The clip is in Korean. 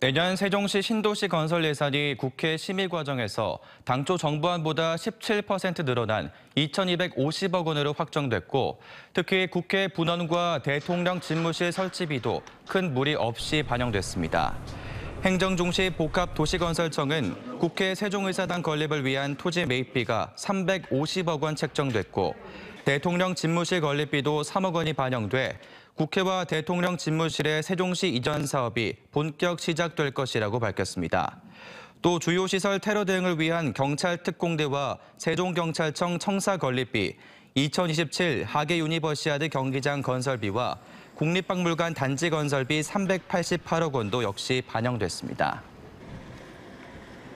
내년 세종시 신도시 건설 예산이 국회 심의 과정에서 당초 정부안보다 17% 늘어난 2,250억 원으로 확정됐고, 특히 국회 분원과 대통령 집무실 설치비도 큰 무리 없이 반영됐습니다. 행정중시 복합도시건설청은 국회 세종의사당 건립을 위한 토지 매입비가 350억 원 책정됐고, 대통령 집무실 건립비도 3억 원이 반영돼 국회와 대통령 집무실의 세종시 이전 사업이 본격 시작될 것이라고 밝혔습니다. 또 주요 시설 테러 대응을 위한 경찰 특공대와 세종경찰청 청사 건립비, 2027 하계유니버시아드 경기장 건설비와 국립박물관 단지 건설비 388억 원도 역시 반영됐습니다.